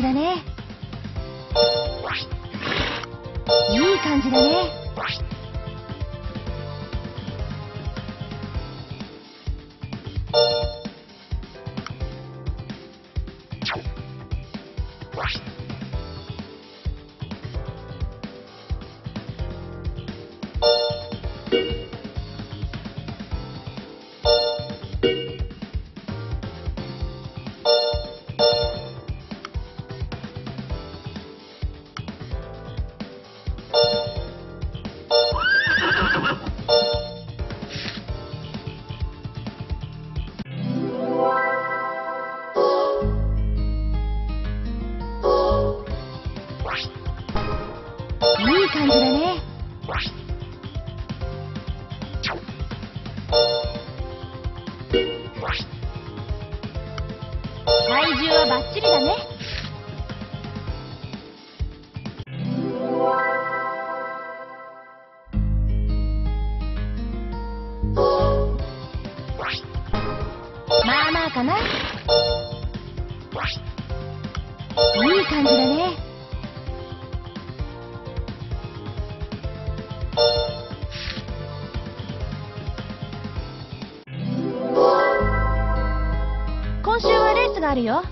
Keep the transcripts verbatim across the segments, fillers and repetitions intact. じだね。いい感じだね。あるよ。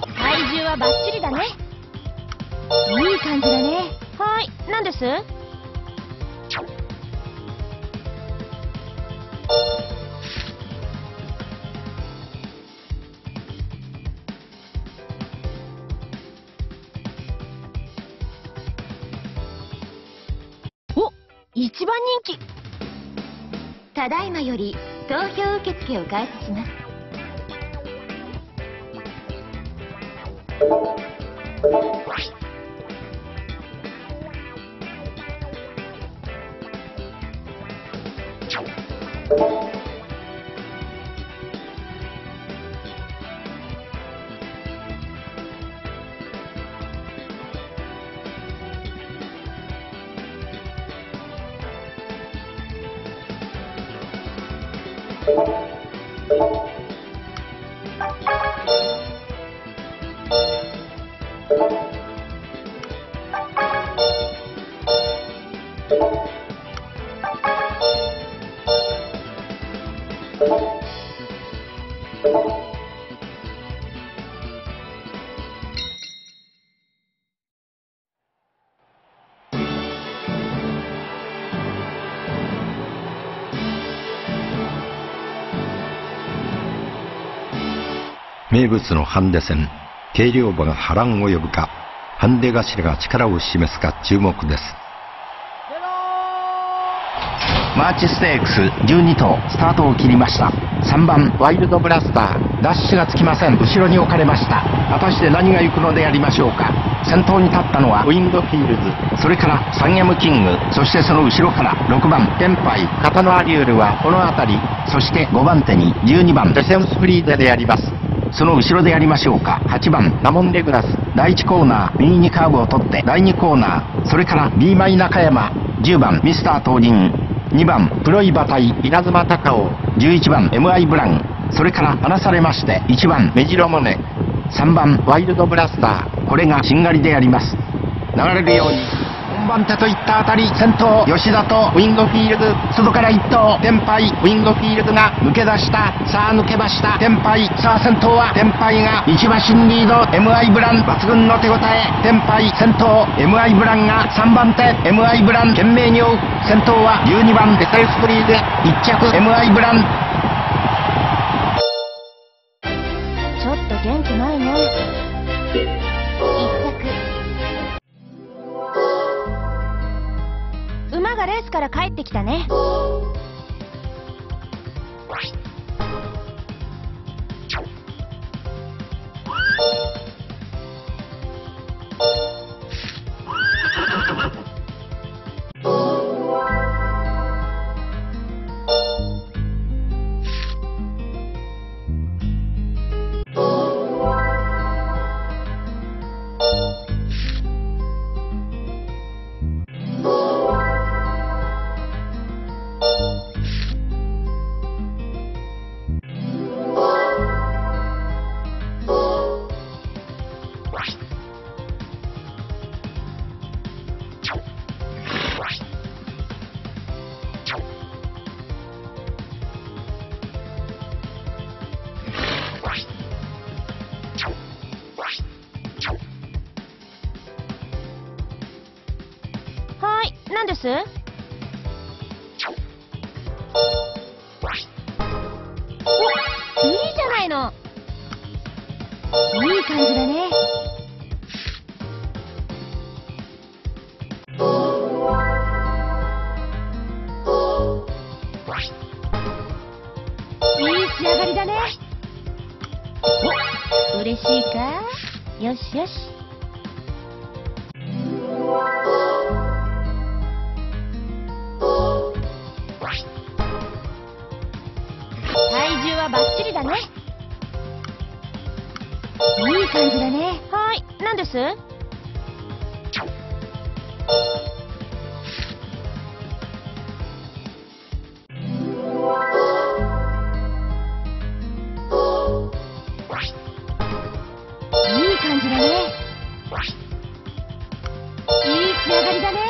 体重はバッチリだね。いい感じだね。はい、何です？お、一番人気。ただいまより投票受付を開始します。名物のハンデ戦、軽量馬が波乱を呼ぶか、ハンデ頭が力を示すか注目です。マーチステークスじゅうに頭、スタートを切りました。さんばんワイルドブラスター、ダッシュがつきません。後ろに置かれました。果たして何が行くのでありましょうか。先頭に立ったのはウィンドフィールズ、それからサンエムキング、そしてその後ろからろくばんテンパイ、カタノアリュールはこの辺り、そしてごばんてにじゅうにばんデセウスフリーデであります。その後ろでやりましょうか。はちばんラモン・レグラス、だいいちコーナー右にカーブを取ってだいにコーナー、それから B マイ中山、じゅうばんミスター東人、にばんプロイバ対稲妻高尾、じゅういちばん エムアイ ブラン、それから離されましていちばんメジロモネ、さんばんワイルドブラスター、これがしんがりでやります。流れるように本番手といったあたり、先頭吉田とウィンドフィールズ、外からいっ頭テンパイ、ウィンドフィールズが抜け出した。さあ抜けましたテンパイ、さあ先頭はテンパイがいち馬身リード、 エムアイ ブラン抜群の手応え、テンパイ先頭、 エムアイ ブランがさんばんて、 エムアイ ブラン懸命に追う、先頭はじゅうにばんデセウスフリーでいっ着、 エムアイ ブラン。ちょっと元気ないね。馬がレースから帰ってきたね。なんです。お、いいじゃないの。いい感じだね。いい仕上がりだね。お、嬉しいか？よしよし。バッチリだね。いい感じだね。はい、何です？いい感じだね。いい仕上がりだね。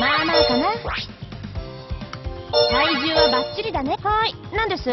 まあまあかな。体重はバッチリだね。はい、何です？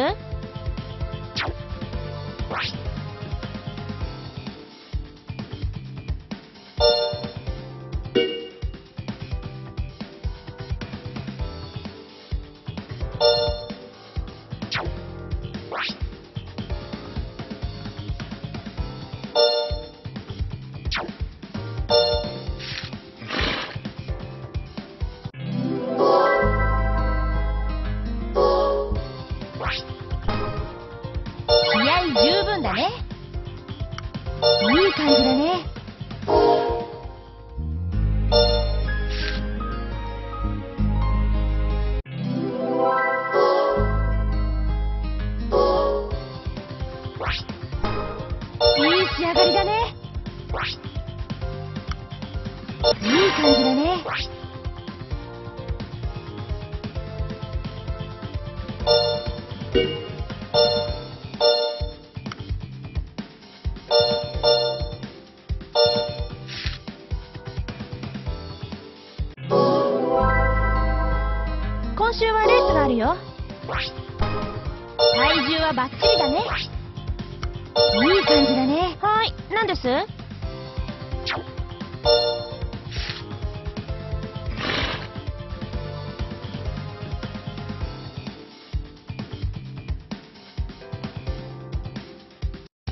十分だね。いい感じだね。いい仕上がりだね。いい感じだね。今週はレースがあるよ。体重はバッチリだね。いい感じだね。はい、何です？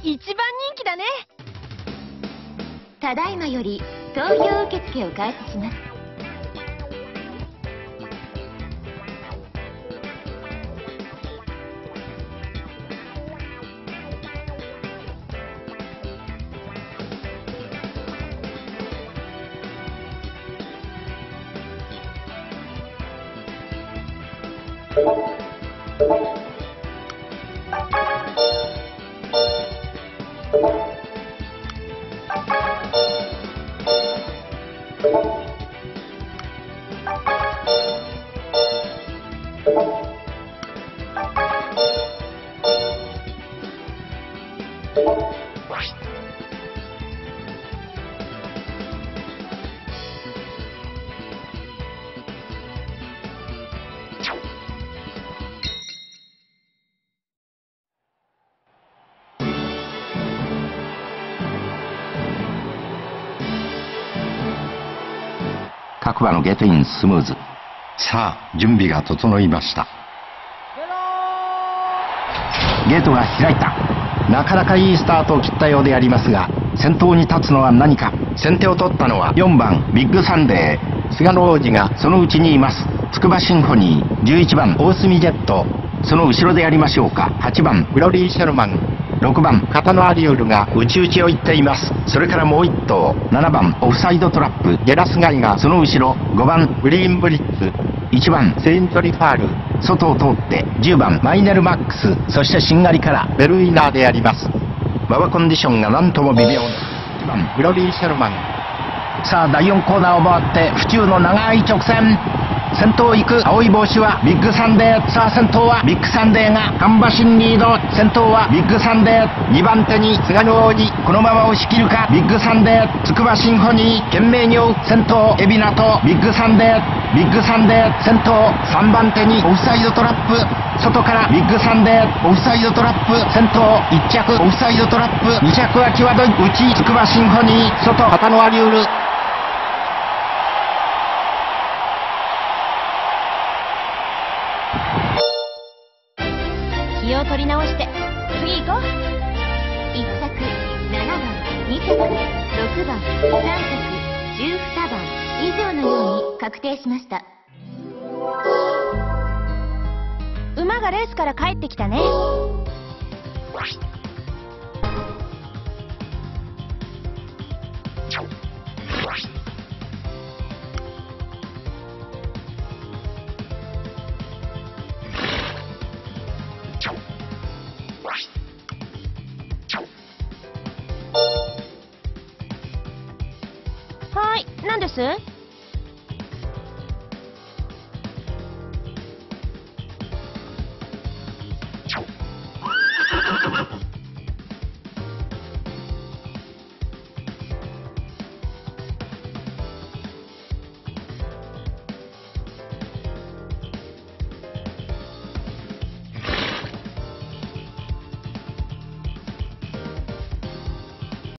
一番人気だね。ただいまより投票受付を開始します。各馬のゲットインスムーズ。さあ、準備が整いました。ゲートが開いた。なかなかいいスタートを切ったようでありますが、先頭に立つのは何か。先手を取ったのはよんばんビッグサンデー。菅野王子がそのうちにいます。つくばシンフォニー、じゅういちばん大隅ジェット、その後ろでやりましょうか。はちばんフロリー・シェルマン、ろくばんカタノアリオルがうちうちを行っています。それからもういっ頭、ななばんオフサイドトラップ、ゲラスガイがその後ろ、ごばんグリーンブリッツ、いちばんセイントリファール、外を通ってじゅうばんマイネルマックス、そしてしんがりからベルイナーであります。馬場コンディションがなんとも微妙ないちばんフロリー・シェルマン。さあ、だいよんコーナーを回って府中の長い直線、先頭行く青い帽子はビッグサンデー。さあ先頭はビッグサンデーが半馬身リード。先頭はビッグサンデー。にばん手に菅野王子、このまま押し切るか。ビッグサンデー、つくばシンフォニー懸命に追う。先頭海老名とビッグサンデー。ビッグサンデー先頭、さんばん手にオフサイドトラップ。外からビッグサンデー、オフサイドトラップ。先頭いっちゃく、オフサイドトラップ。にちゃくは際どい。内つくばシンフォニー、外旗のアリュール。気を取り直して次行こう。いっさくななばん、にさくろくばん、さんさくじゅうにばん以上のように確定しました。馬がレースから帰ってきたね。はい、何です？